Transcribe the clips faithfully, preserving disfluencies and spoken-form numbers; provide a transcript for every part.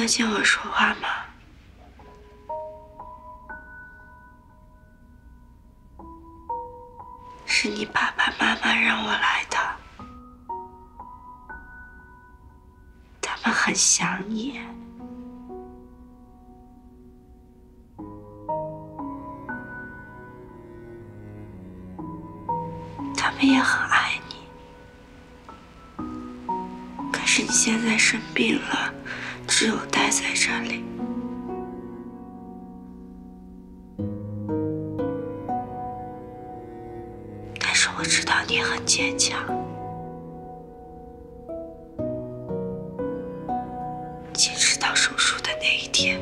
担心我说话吗？是你爸爸妈妈让我来的，他们很想你。他们也很爱你，可是你现在生病了，只有待在这里。但是我知道你很坚强，坚持到手术的那一天。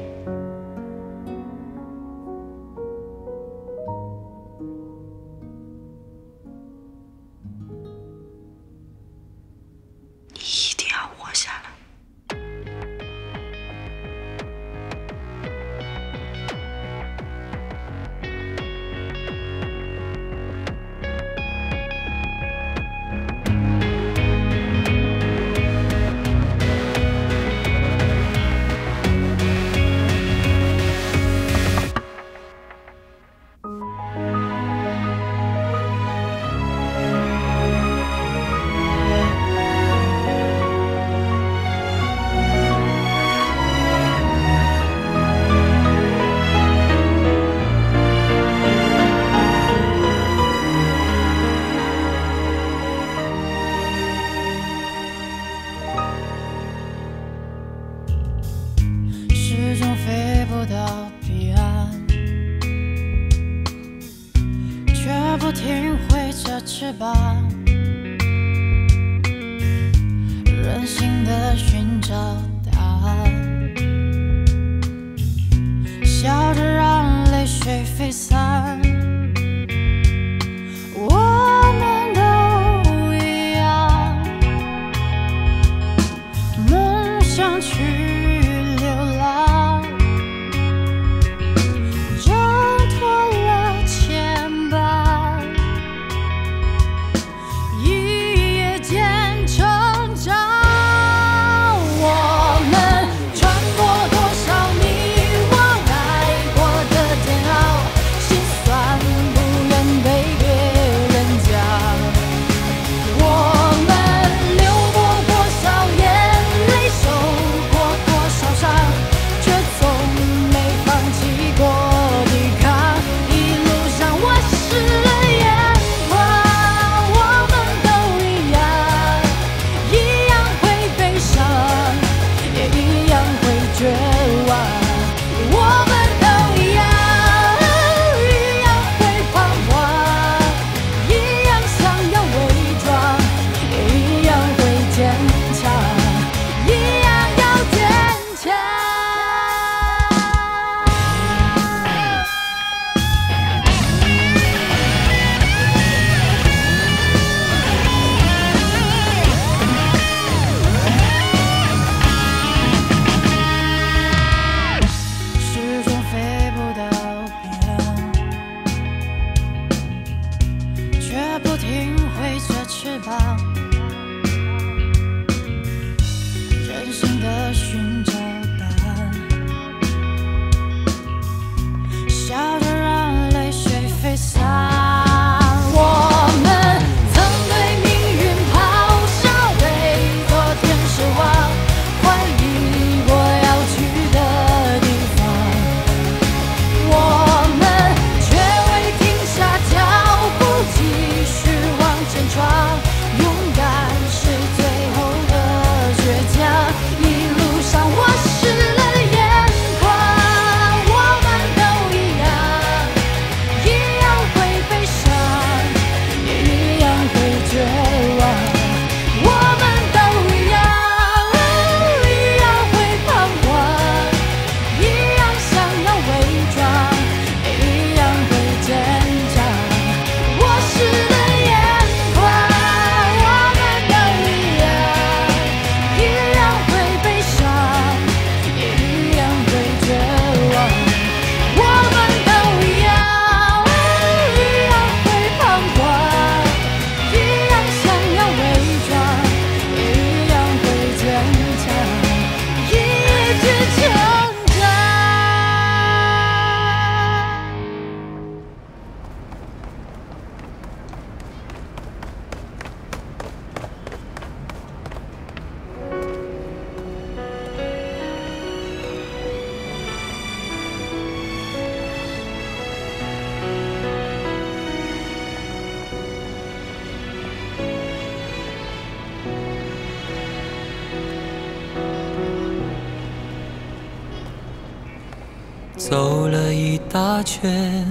走了一大圈，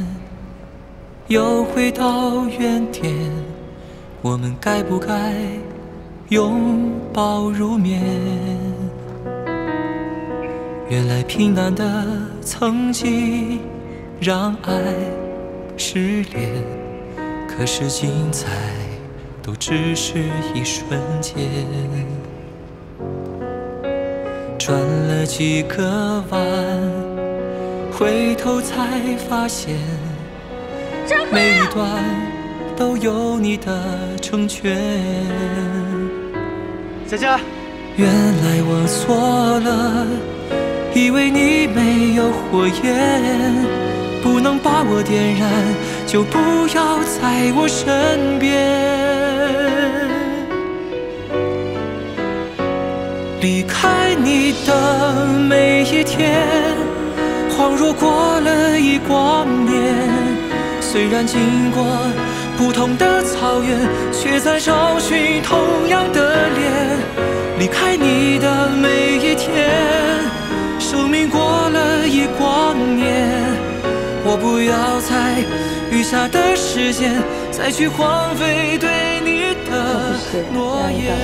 又回到原点。我们该不该拥抱入眠？原来平淡的曾经让爱失恋，可是精彩都只是一瞬间。转了几个弯。 回头才发现，每一段都有你的成全。佳佳，原来我错了，以为你没有火焰，不能把我点燃，就不要在我身边。离开你的每一天。 恍若过了一光年，虽然经过不同的草原，却在找寻同样的脸。离开你的每一天，生命过了一光年，我不要在余下的时间再去荒废对你的诺言。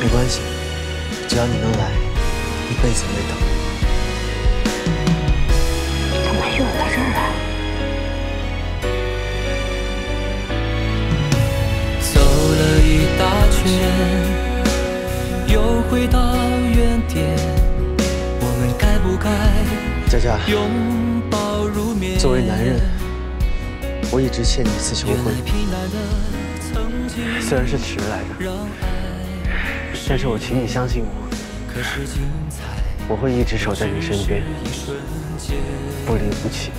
没关系，只要你能来，一辈子没等。 走了一大圈，又回到原点。我们该不该拥抱入眠？佳佳，作为男人，我一直欠你一次求婚，虽然是迟来的，但是我请你相信我。 我会一直守在你身边，不离不弃。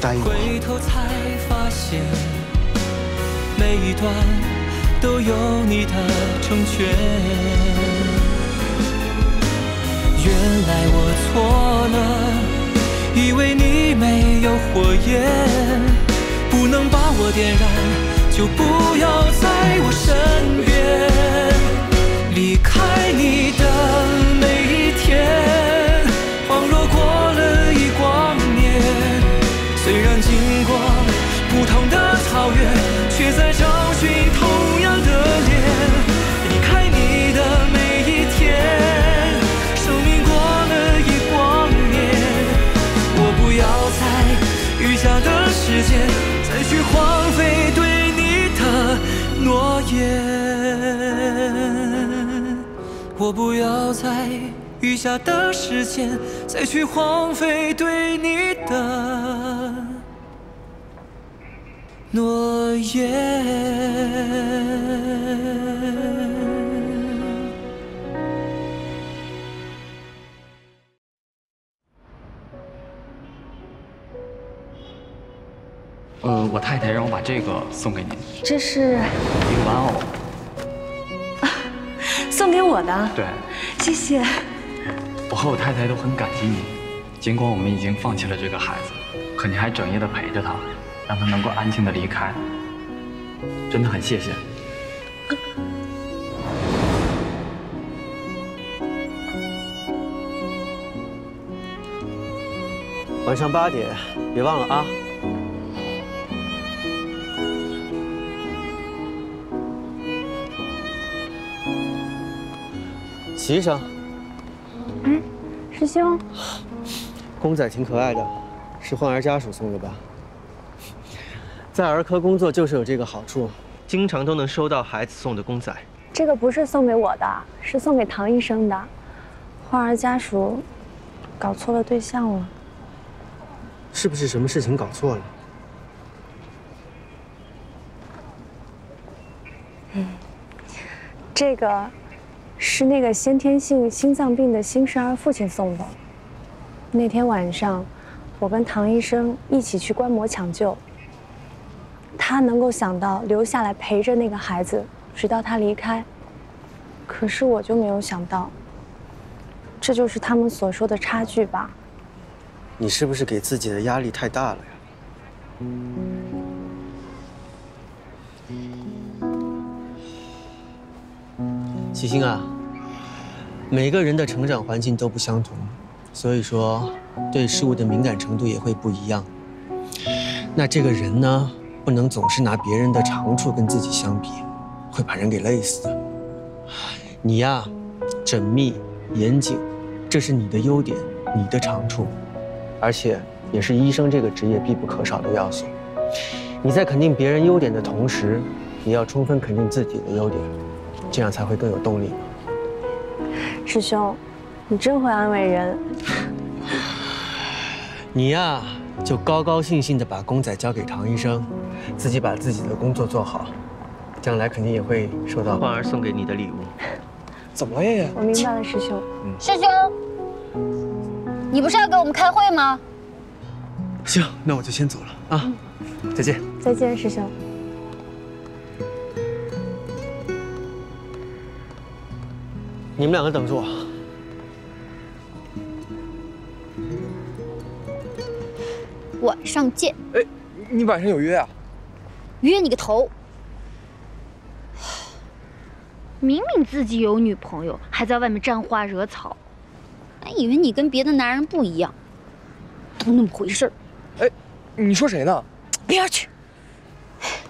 答应我。 就不要在我身边，离开你的每一天，恍若过了一光年。虽然经过不同的草原，却在找寻同样的脸。离开你的每一天，生命过了一光年。我不要在余下的时间再去荒废对。 诺言，我不要在余下的时间再去荒废对你的诺言。呃，我太太让我把这个送给您，这是一个玩偶，啊，送给我的。对，谢谢。我和我太太都很感激您，尽管我们已经放弃了这个孩子，可您还整夜的陪着他，让他能够安静的离开，真的很谢谢。啊 晚上八点，别忘了啊。 洗衣裳。嗯，师兄。公仔挺可爱的，是患儿家属送的吧？在儿科工作就是有这个好处，经常都能收到孩子送的公仔。这个不是送给我的，是送给唐医生的。患儿家属搞错了对象了。是不是什么事情搞错了？嗯，这个。 是那个先天性心脏病的新生儿父亲送的。那天晚上，我跟唐医生一起去观摩抢救。他能够想到留下来陪着那个孩子，直到他离开。可是我就没有想到，这就是他们所说的差距吧？你是不是给自己的压力太大了呀？ 喜星啊，每个人的成长环境都不相同，所以说对事物的敏感程度也会不一样。那这个人呢，不能总是拿别人的长处跟自己相比，会把人给累死的。你呀，缜密、严谨，这是你的优点，你的长处，而且也是医生这个职业必不可少的要素。你在肯定别人优点的同时，也要充分肯定自己的优点，这样才会更有动力。 师兄，你真会安慰人。你呀，就高高兴兴地把公仔交给唐医生，自己把自己的工作做好，将来肯定也会收到焕儿送给你的礼物。怎么了，燕燕？我明白了，师兄。嗯、师兄，你不是要给我们开会吗？行，那我就先走了啊，嗯、再见。再见，师兄。 你们两个等着我。晚上见。哎，你晚上有约啊？约你个头！明明自己有女朋友，还在外面沾花惹草，还以为你跟别的男人不一样，都那么回事儿。哎，你说谁呢？边去！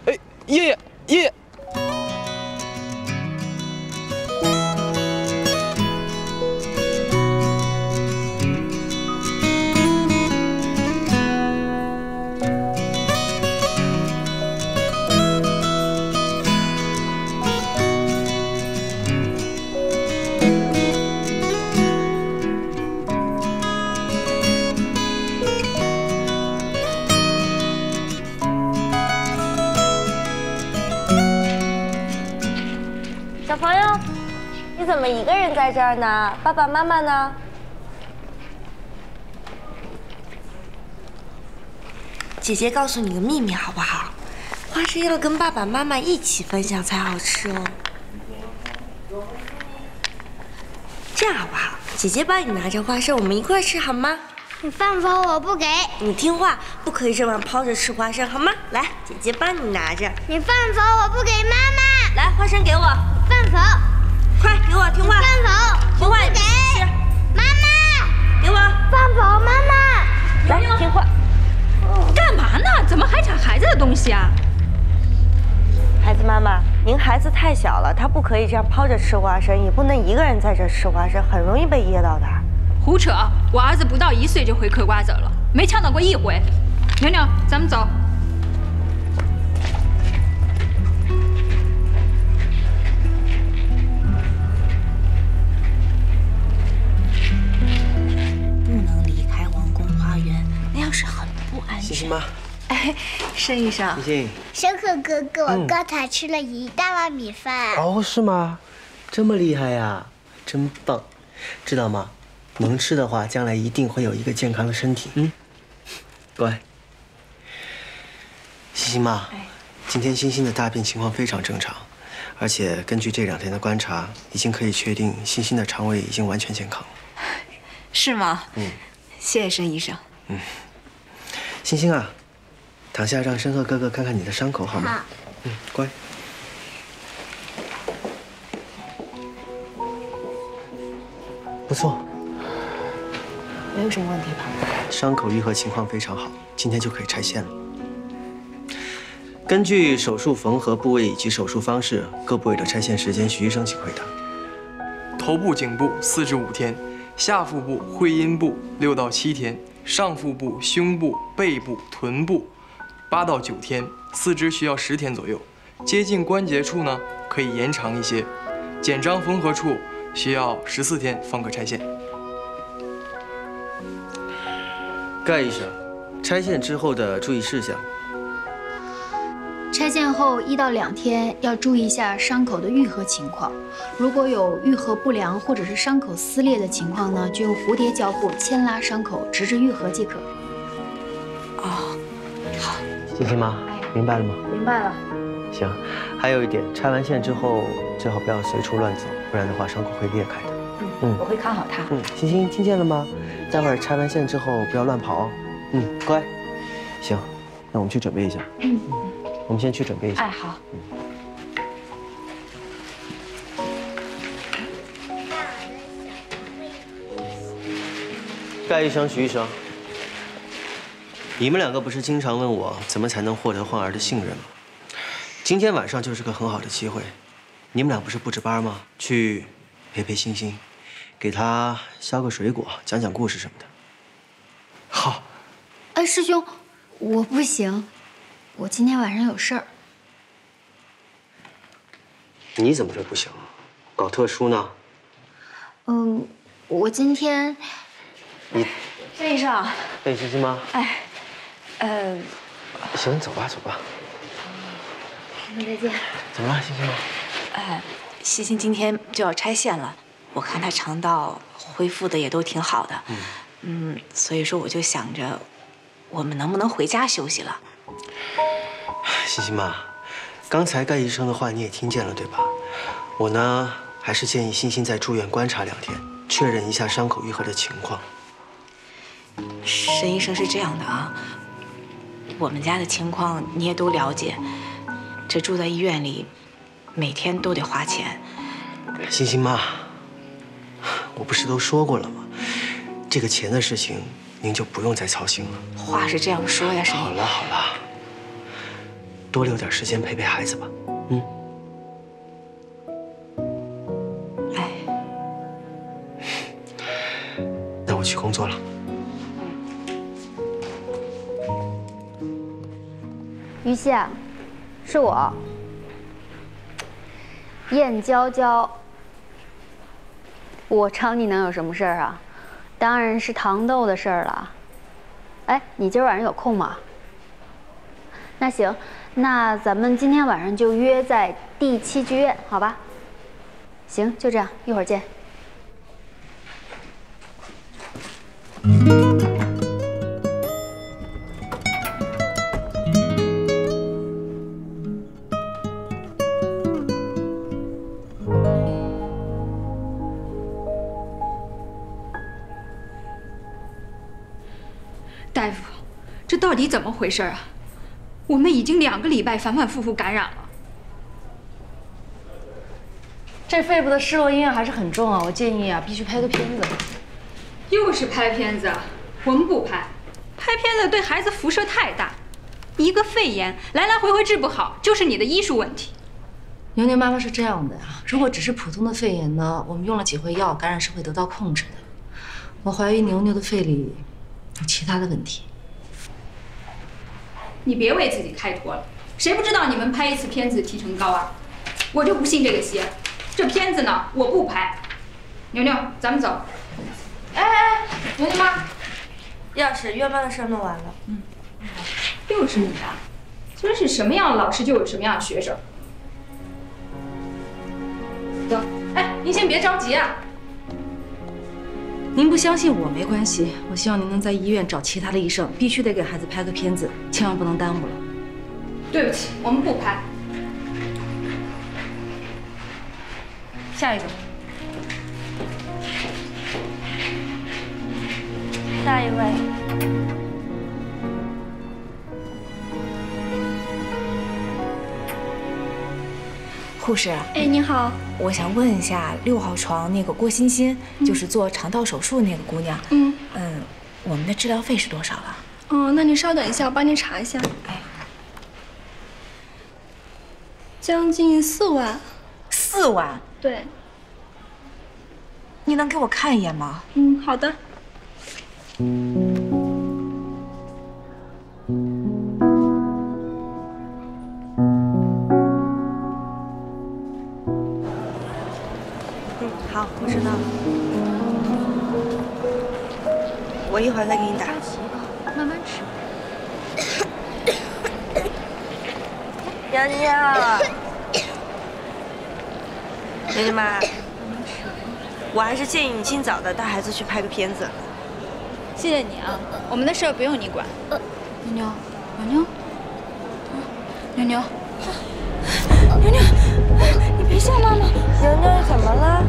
哎，叶叶，叶叶。 你怎么一个人在这儿呢？爸爸妈妈呢？姐姐告诉你个秘密好不好？花生要跟爸爸妈妈一起分享才好吃哦。这样好不好？姐姐帮你拿着花生，我们一块吃好吗？你放手，我不给。你听话，不可以这么抛着吃花生好吗？来，姐姐帮你拿着。你放手，我不给妈妈。来，花生给我。放手。 快给我听话！放手！不会给妈妈。给我放手！妈妈，来听话。干嘛呢？怎么还抢孩子的东西啊？孩子妈妈，您孩子太小了，他不可以这样抛着吃花生，也不能一个人在这吃花生，很容易被噎到的。胡扯！我儿子不到一岁就会嗑瓜子了，没呛到过一回。娘娘，咱们走。 是很不安全。欣欣妈，哎，申医生，欣欣，申克哥哥，我刚才吃了一大碗米饭。哦，是吗？这么厉害呀，真棒！知道吗？能吃的话，将来一定会有一个健康的身体。嗯，乖。欣欣妈，今天欣欣的大便情况非常正常，而且根据这两天的观察，已经可以确定欣欣的肠胃已经完全健康了。是吗？嗯，谢谢申医生。嗯。 星星啊，躺下，让申鹤哥哥看看你的伤口好吗？好。嗯，乖。不错，没有什么问题吧？伤口愈合情况非常好，今天就可以拆线了。根据手术缝合部位以及手术方式，各部位的拆线时间，徐医生请回答。头部、颈部四至五天，下腹部、会阴部六到七天。 上腹部、胸部、背部、臀部，八到九天；四肢需要十天左右。接近关节处呢，可以延长一些。紧张缝合处需要十四天方可拆线。盖医生，拆线之后的注意事项。拆线后一到两天要注意一下伤口的愈合情况，如果有愈合不良或者是伤口撕裂的情况呢，就用蝴蝶胶布牵拉伤口，直至愈合即可。哦，好，欣欣妈，明白了吗？明白了。行，还有一点，拆完线之后最好不要随处乱走，不然的话伤口会裂开的。嗯嗯，我会看好它。嗯，欣欣听见了吗？待会儿拆完线之后不要乱跑。嗯，乖。行，那我们去准备一下。嗯。 我们先去准备一下。哎，好。嗯、盖医生、徐医生，你们两个不是经常问我怎么才能获得患儿的信任吗？今天晚上就是个很好的机会，你们俩不是不值班吗？去陪陪星星，给他削个水果，讲讲故事什么的。好。哎，师兄，我不行，我今天晚上有事儿。你怎么会不行？搞特殊呢？嗯，我今天。 你，郑医生，带你去亲妈。哎，呃，行，走吧，走吧。师兄再见。怎么了，欣欣？哎，欣欣今天就要拆线了，我看她肠道恢复的也都挺好的，嗯，嗯，所以说我就想着，我们能不能回家休息了？欣欣妈，刚才盖医生的话你也听见了对吧？我呢，还是建议欣欣再住院观察两天，确认一下伤口愈合的情况。 沈医生是这样的啊，我们家的情况你也都了解，这住在医院里，每天都得花钱。欣欣妈，我不是都说过了吗？这个钱的事情您就不用再操心了。话是这样说呀，沈医生。好了好了，多留点时间陪陪孩子吧，嗯。哎，那我去工作了。 于西，是我，燕娇娇。我找你能有什么事儿啊？当然是糖豆的事儿了。哎，你今儿晚上有空吗？那行，那咱们今天晚上就约在第七剧院，好吧？行，就这样，一会儿见。嗯 大夫，这到底怎么回事啊？我们已经两个礼拜反反复复感染了。这肺部的湿落阴影还是很重啊，我建议啊，必须拍个片子。又是拍片子，我们不拍。拍片子对孩子辐射太大，一个肺炎来来回回治不好，就是你的医术问题。牛牛妈妈是这样的啊，如果只是普通的肺炎呢，我们用了几回药，感染是会得到控制的。我怀疑牛牛的肺里。 有其他的问题，你别为自己开脱了。谁不知道你们拍一次片子提成高啊？我就不信这个邪。这片子呢，我不拍。牛牛，咱们走。哎哎哎，牛牛妈，要是院办的事弄完了。嗯，又是你啊！真是什么样老师就有什么样的学生。走，哎，您先别着急啊。 您不相信我没关系，我希望您能在医院找其他的医生，必须得给孩子拍个片子，千万不能耽误了。对不起，我们不拍。下一个，下一位。护士，哎，你好。 我想问一下，六号床那个郭欣欣，就是做肠道手术那个姑娘，嗯嗯，我们的治疗费是多少了？嗯，那您稍等一下，我帮您查一下。哎，将近四万。四万？对。你能给我看一眼吗？嗯，好的。我知道了，我一会儿再给你打。慢慢吃。娘娘，娘娘妈，我还是建议你尽早的带孩子去拍个片子。谢谢你啊，我们的事儿不用你管。牛牛，牛牛，牛牛，你别吓妈妈。牛牛怎么了？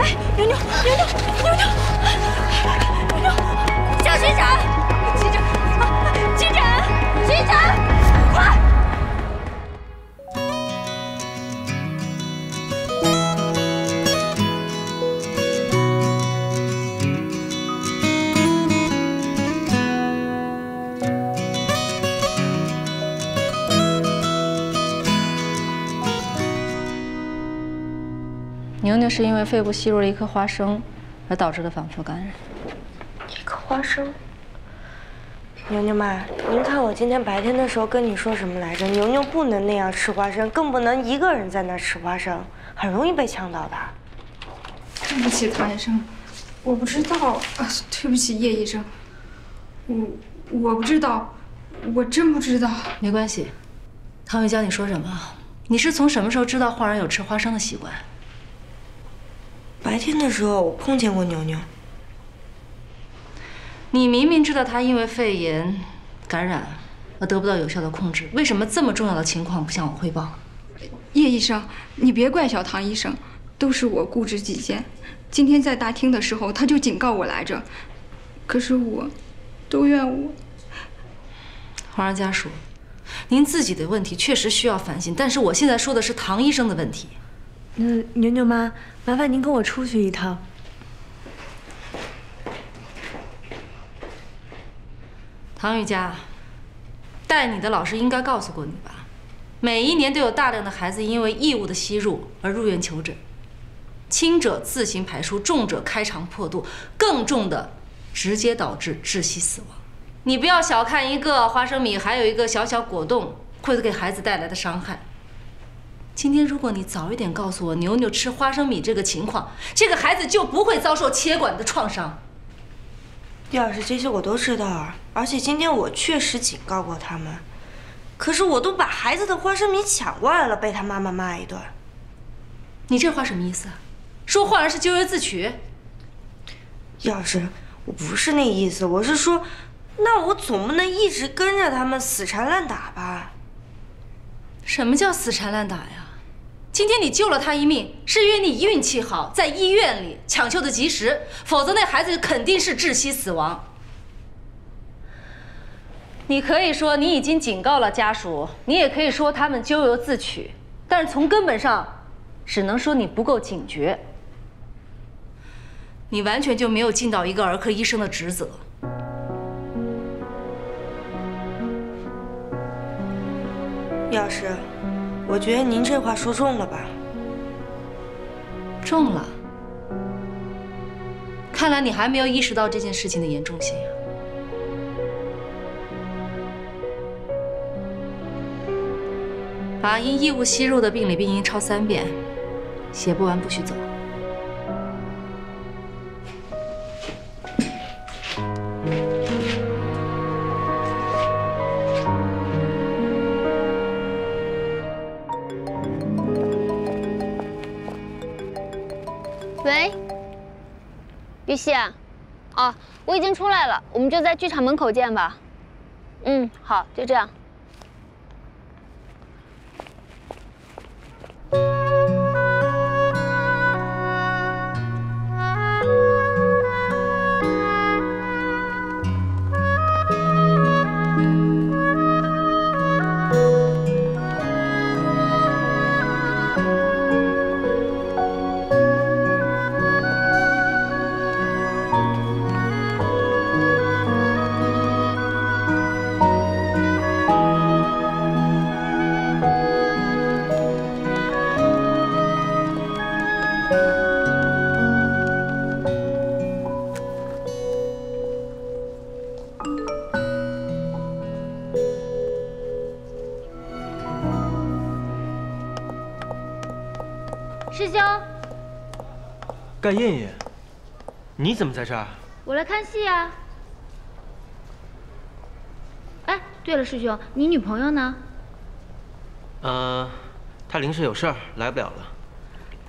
哎，牛牛，牛牛，牛牛，牛牛，小心点！急诊，急诊，急诊，快！是因为肺部吸入了一颗花生，而导致的反复感染。一颗花生。牛牛妈，您看我今天白天的时候跟你说什么来着？牛牛不能那样吃花生，更不能一个人在那吃花生，很容易被呛到的。对不起，唐医生，我不知道啊。对不起，叶医生，我我不知道，我真不知道。没关系，唐玉娇，你说什么？你是从什么时候知道患儿有吃花生的习惯？ 白天的时候，我碰见过牛牛。你明明知道他因为肺炎感染而得不到有效的控制，为什么这么重要的情况不向我汇报？叶医生，你别怪小唐医生，都是我固执己见。今天在大厅的时候，他就警告我来着，可是我，都怨我。皇上家属，您自己的问题确实需要反省，但是我现在说的是唐医生的问题。 嗯，牛牛妈，麻烦您跟我出去一趟。唐玉佳，带你的老师应该告诉过你吧？每一年都有大量的孩子因为异物的吸入而入院求诊，轻者自行排出，重者开肠破肚，更重的直接导致窒息死亡。你不要小看一个花生米，还有一个小小果冻会给孩子带来的伤害。 今天如果你早一点告诉我牛牛吃花生米这个情况，这个孩子就不会遭受切管的创伤。要是这些我都知道啊，而且今天我确实警告过他们，可是我都把孩子的花生米抢过来了，被他妈妈骂一顿。你这话什么意思啊？说患儿是咎由自取？要是我不是那意思，我是说，那我总不能一直跟着他们死缠烂打吧？ 什么叫死缠烂打呀？今天你救了他一命，是因为你运气好，在医院里抢救的及时，否则那孩子肯定是窒息死亡。你可以说你已经警告了家属，你也可以说他们咎由自取，但是从根本上，只能说你不够警觉。你完全就没有尽到一个儿科医生的职责。 药师，我觉得您这话说重了吧？重了。看来你还没有意识到这件事情的严重性呀。把因异物吸入的病理病因抄三遍，写不完不许走。 玉溪啊，哦，我已经出来了，我们就在剧场门口见吧。嗯，好，就这样。盖艳艳，你怎么在这儿？我来看戏啊。哎，对了，师兄，你女朋友呢？呃，她临时有事儿，来不了了。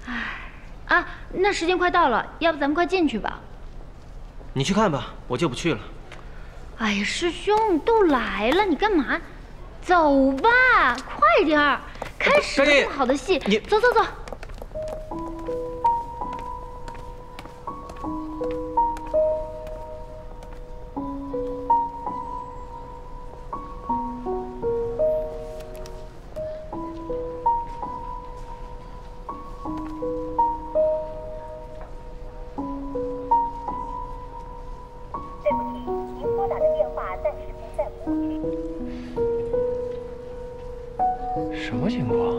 哎，啊，那时间快到了，要不咱们快进去吧？你去看吧，我就不去了。哎呀，师兄，都来了，你干嘛？走吧，快点儿，开始这么好的戏，走走走。 什么情况？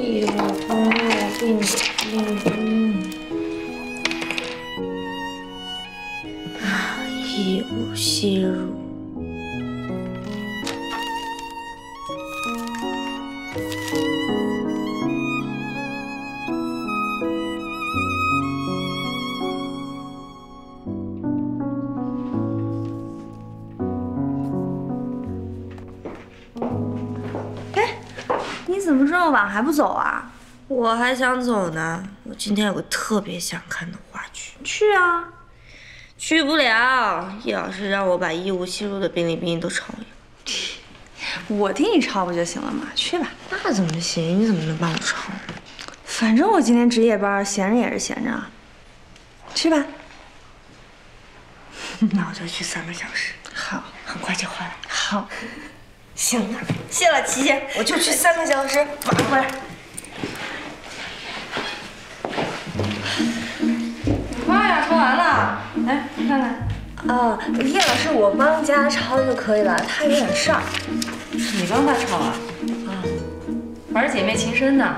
一窝蜂的进进一无吸入。哎，你怎么这么晚还不走啊？我还想走呢，我今天有个特别想看的话剧。去啊！ 去不了，叶老师让我把一无吸入的便利冰都抄一遍，我替你抄不就行了吗？去吧。那怎么行？你怎么能帮我抄？反正我今天值夜班，闲着也是闲着。去吧。那我就去三个小时。好，很快就回来。好。行了，谢了琪姐，我就去三个小时，马上回来。 来，你看看，啊，叶老师，我帮家抄就可以了，他有点事儿。你帮他抄啊？啊，玩姐妹情深呢。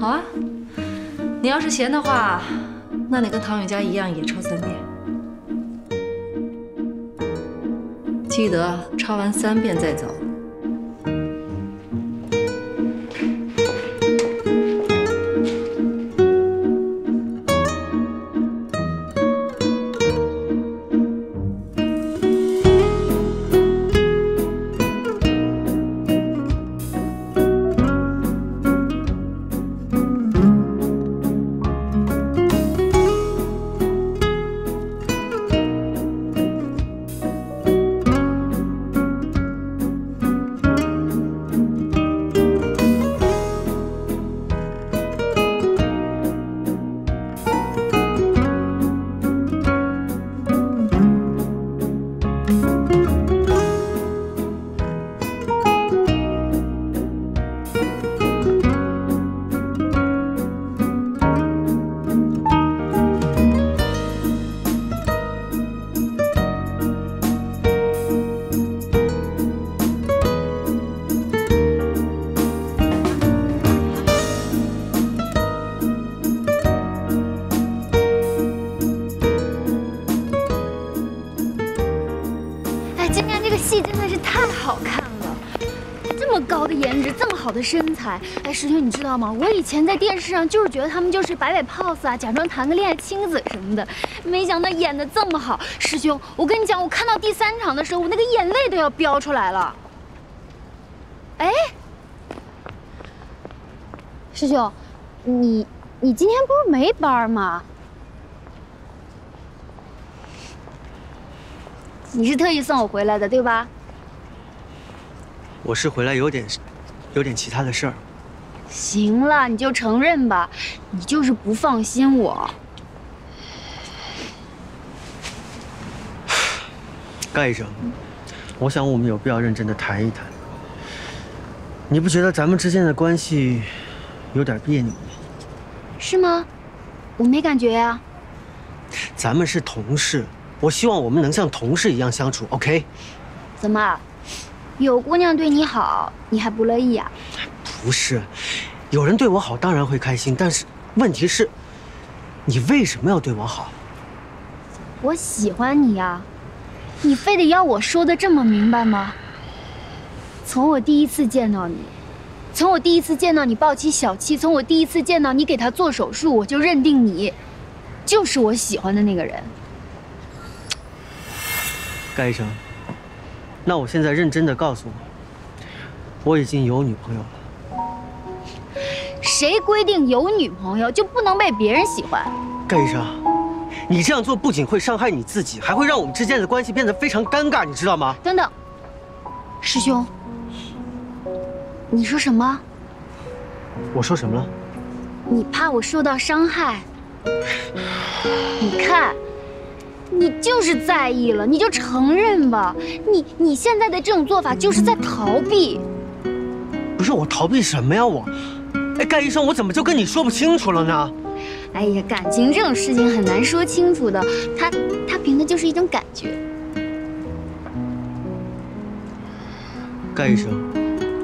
好啊，你要是闲的话，那你跟唐永佳一样也抄三遍。记得抄完三遍再走。 的身材，哎，石泉，你知道吗？我以前在电视上就是觉得他们就是摆摆 pose 啊，假装谈个恋爱、亲个嘴什么的，没想到演得这么好。师兄，我跟你讲，我看到第三场的时候，我那个眼泪都要飙出来了。哎，师兄，你你今天不是没班吗？你是特意送我回来的，对吧？我是回来有点。 有点其他的事儿，行了，你就承认吧，你就是不放心我。盖医生，我想我们有必要认真的谈一谈。你不觉得咱们之间的关系有点别扭吗？是吗？我没感觉呀。咱们是同事，我希望我们能像同事一样相处 ，OK？ 怎么？ 有姑娘对你好，你还不乐意啊？不是，有人对我好当然会开心，但是问题是，你为什么要对我好？我喜欢你呀，你非得要我说的这么明白吗？从我第一次见到你，从我第一次见到你抱起小七，从我第一次见到你给他做手术，我就认定你就是我喜欢的那个人。盖医生。 那我现在认真的告诉你，我已经有女朋友了。谁规定有女朋友就不能被别人喜欢？盖医生，你这样做不仅会伤害你自己，还会让我们之间的关系变得非常尴尬，你知道吗？等等，师兄，你说什么？我说什么了？你怕我受到伤害？你看。 你就是在意了，你就承认吧。你你现在的这种做法就是在逃避。不是我逃避什么呀我？哎，盖医生，我怎么就跟你说不清楚了呢？哎呀，感情这种事情很难说清楚的，它它凭的就是一种感觉。盖医生，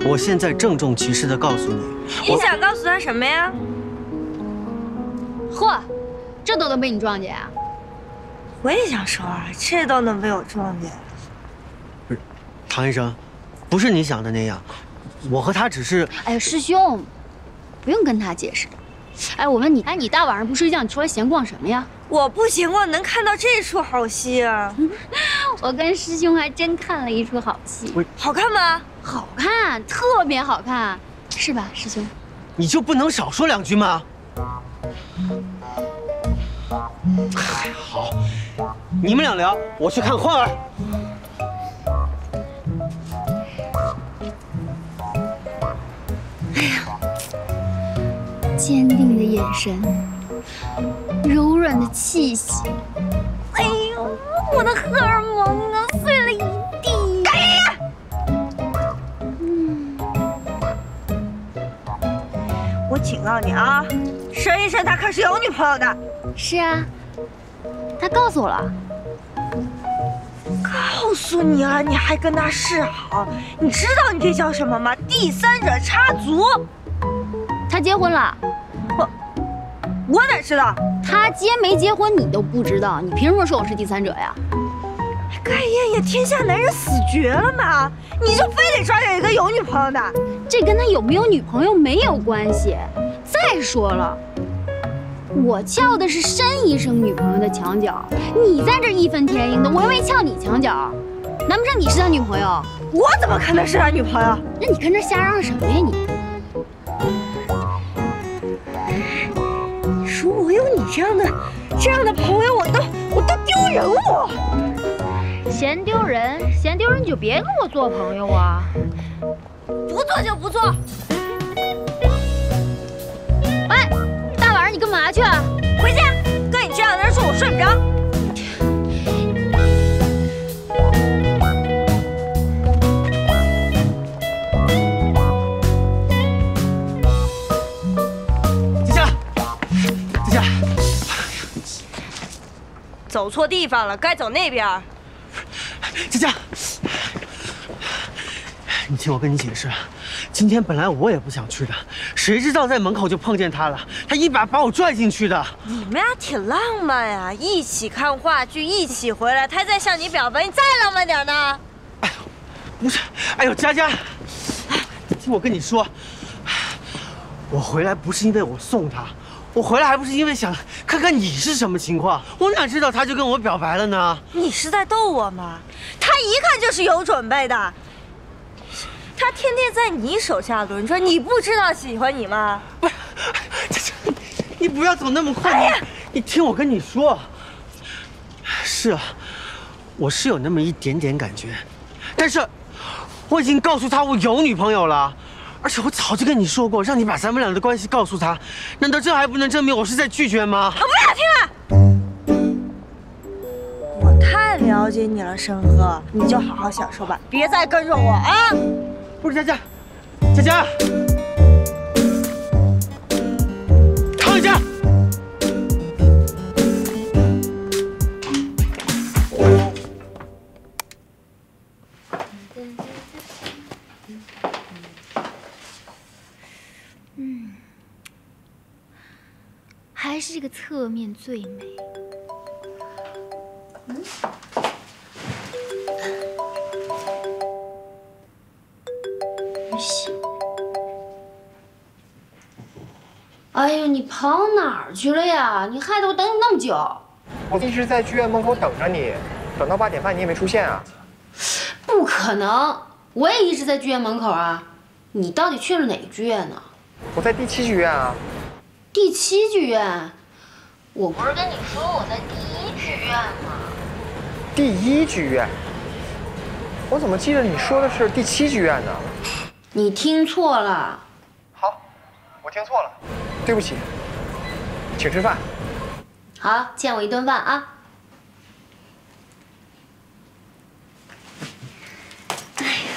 我现在郑重其事的告诉你，你想告诉他什么呀？嚯，这都能被你撞见啊！我也想说，这都能被我撞见。不是，唐医生，不是你想的那样，我和他只是……哎呀，师兄，不用跟他解释。哎，我问你，哎，你大晚上不睡觉，你出来闲逛什么呀？ 我不行，我能看到这出好戏啊！我跟师兄还真看了一出好戏，好看吗？好看，特别好看，是吧，师兄？你就不能少说两句吗？哎，好，你们俩聊，我去看花儿。哎呀，坚定的眼神。 柔软的气息，哎呦，我的荷尔蒙啊，碎了一地！干你！我警告你啊，沈医生他可是有女朋友的。是啊，他告诉我了。告诉你啊，你还跟他示好？你知道你这叫什么吗？第三者插足。他结婚了。我。 我哪知道他结没结婚，你都不知道，你凭什么说我是第三者呀？盖爷爷，天下男人死绝了吗？你就非得抓有一个有女朋友的？这跟他有没有女朋友没有关系。再说了，我撬的是申医生女朋友的墙角，你在这义愤填膺的，我又没撬你墙角。难不成你是他女朋友？我怎么可能是他女朋友？那你跟这瞎嚷什么呀你？ 说我有你这样的这样的朋友，我都我都丢人我。嫌丢人，嫌丢人你就别跟我做朋友啊！不做就不做。喂，大晚上你干嘛去啊？回家，跟你这样的人住我睡不着。 走错地方了，该走那边。佳佳，你听我跟你解释，今天本来我也不想去的，谁知道在门口就碰见他了，他一把把我拽进去的。你们俩挺浪漫呀、啊，一起看话剧，一起回来，他在向你表白，你再浪漫点呢？哎呦，不是，哎呦，佳佳，听我跟你说，我回来不是因为我送他。 我回来还不是因为想看看你是什么情况，我哪知道他就跟我表白了呢？你是在逗我吗？他一看就是有准备的，他天天在你手下轮转，你不知道喜欢你吗？不是，你不要走那么快！哎呀，你听我跟你说，是啊，我是有那么一点点感觉，但是我已经告诉他我有女朋友了。 而且我早就跟你说过，让你把咱们俩的关系告诉他，难道这还不能证明我是在拒绝吗？我不想听了！我太了解你了，申鹤，你就好好享受吧，别再跟着我啊！不是佳佳，佳佳，唐佳佳。 还是这个侧面最美。嗯，不行。哎呦，你跑哪儿去了呀？你害得我等你那么久。我一直在剧院门口等着你，等到八点半你也没出现啊。不可能，我也一直在剧院门口啊。你到底去了哪个剧院呢？我在第七剧院啊。 第七剧院，我不是跟你说我在第一剧院吗？第一剧院，我怎么记得你说的是第七剧院呢？你听错了。好，我听错了，对不起，请吃饭。好，欠我一顿饭啊！哎呀。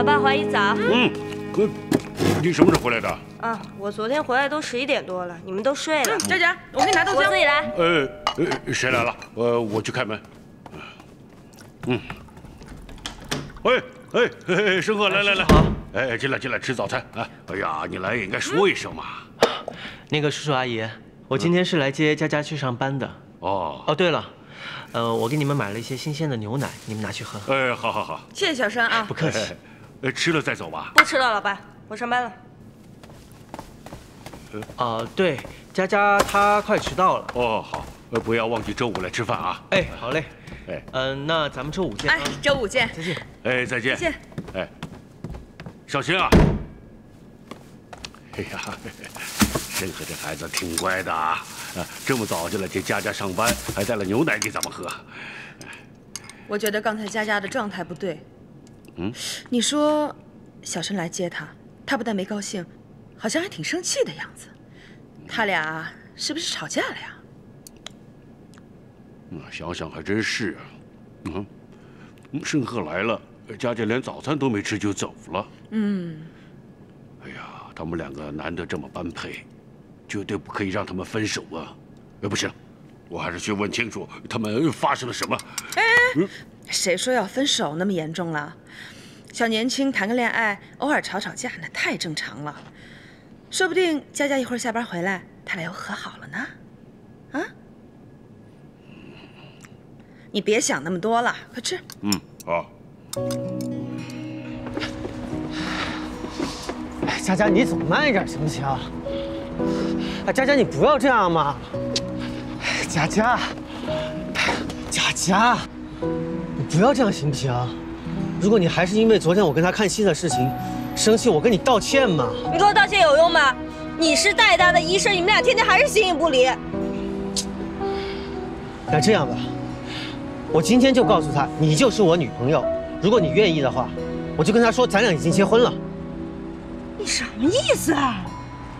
老爸，华姨早。嗯，哥，你什么时候回来的？啊，我昨天回来都十一点多了，你们都睡了。嗯，佳佳，我给你拿豆浆。我自己来。呃呃，谁来了？呃，我去开门。嗯。喂。 哎哎，生哥，来来来，哎，进来进来吃早餐啊！哎呀，你来也应该说一声嘛。那个叔叔阿姨，我今天是来接佳佳去上班的。哦哦，对了，呃，我给你们买了一些新鲜的牛奶，你们拿去喝。哎，好好好，谢谢小山啊，不客气。呃，吃了再走吧。不吃了，老爸，我上班了。啊，对，佳佳她快迟到了。哦，好，不要忘记周五来吃饭啊。哎，好嘞。 哎，嗯，那咱们周五见。哎，周五见，再见。哎，再见。再见。哎，小心啊！哎呀，申哥这孩子挺乖的啊，啊，这么早就来接佳佳上班，还带了牛奶给咱们喝。我觉得刚才佳佳的状态不对。嗯，你说小申来接她，她不但没高兴，好像还挺生气的样子。他俩是不是吵架了呀？ 想想还真是啊，嗯，盛鹤来了，佳佳连早餐都没吃就走了。嗯，哎呀，他们两个难得这么般配，绝对不可以让他们分手啊！哎，不行，我还是去问清楚他们发生了什么。哎，嗯，谁说要分手那么严重了？小年轻谈个恋爱，偶尔吵吵架，那太正常了。说不定佳佳一会儿下班回来，他俩又和好了呢。啊？ 你别想那么多了，快吃。嗯，好。哎，佳佳，你走慢一点行不行？哎，佳佳，你不要这样嘛。哎，佳佳，佳佳，你不要这样行不行？如果你还是因为昨天我跟他看戏的事情生气，我跟你道歉嘛。你跟我道歉有用吗？你是戴戴的医生，你们俩天天还是形影不离。那这样吧。 我今天就告诉他，你就是我女朋友。如果你愿意的话，我就跟他说，咱俩已经结婚了。你什么意思啊？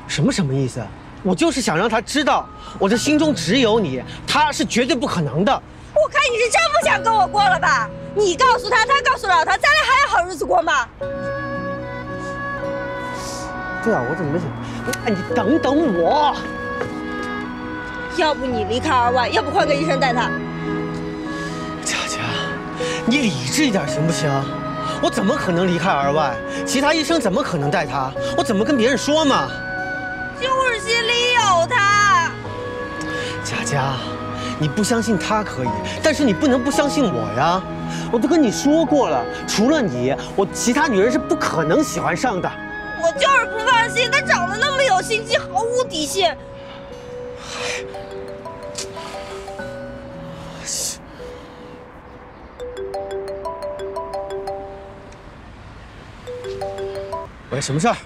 什么什么意思？我就是想让他知道，我的心中只有你，他是绝对不可能的。我看你是真不想跟我过了吧？你告诉他，他告诉老唐，咱俩还有好日子过吗？对啊，我怎么没想？哎，你等等我。要不你离开二万，要不换个医生带他。 你理智一点行不行？我怎么可能离开儿外？其他医生怎么可能带他？我怎么跟别人说嘛？就是心里有他。佳佳，你不相信他可以，但是你不能不相信我呀！我都跟你说过了，除了你，我其他女人是不可能喜欢上的。我就是不放心，他长得那么有心机，毫无底线。 喂，什么事儿？